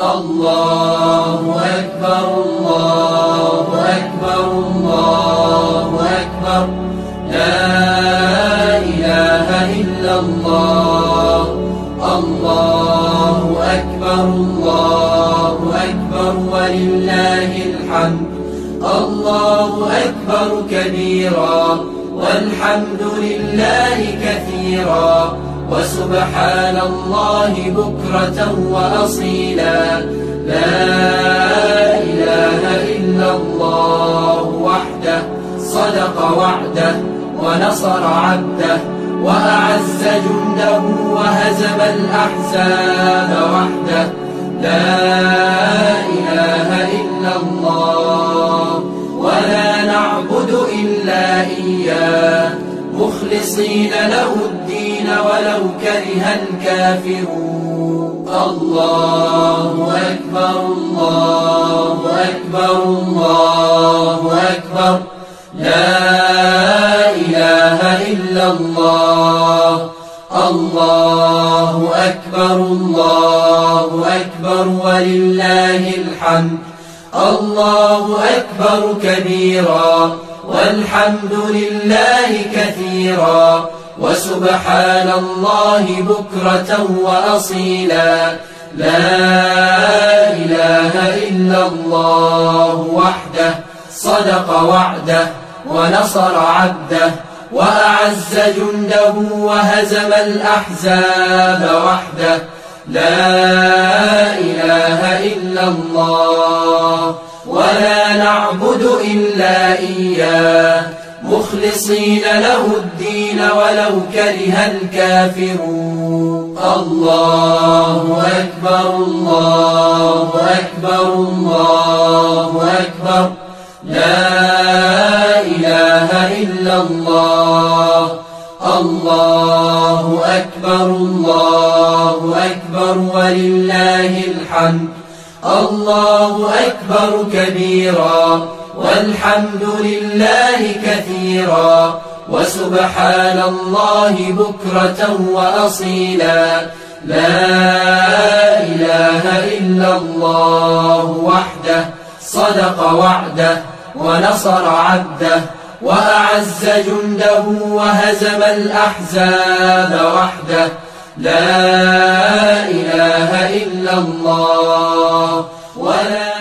الله أكبر الله أكبر الله أكبر لا إله إلا الله الله أكبر الله أكبر ولله الحمد الله أكبر كبيرا والحمد لله كثيرا وسبحان الله بكرة وأصيلا لا إله إلا الله وحده صدق وعده ونصر عبده وأعز جنده وهزم الأحزاب وحده لا إله إلا الله ولا نعبد إلا إياه مخلصين له الدين ولو كره الكافرون الله أكبر الله أكبر الله أكبر لا إله إلا الله الله أكبر الله أكبر ولله الحمد الله أكبر كبيرا والحمد لله كثيرا وسبحان الله بكرة وأصيلا لا إله إلا الله وحده صدق وعده ونصر عبده وأعز جنده وهزم الأحزاب وحده لا إله إلا الله ولا نعبد إلا إياه مخلصين له الدين ولو كره الكافرون الله أكبر الله أكبر الله أكبر لا إله إلا الله الله أكبر الله أكبر ولله الحمد الله أكبر كبيرا والحمد لله كثيرا وسبحان الله بكرة وأصيلا لا إله إلا الله وحده صدق وعده ونصر عبده وأعز جنده وهزم الأحزاب وحده لا إله إلا الله ولا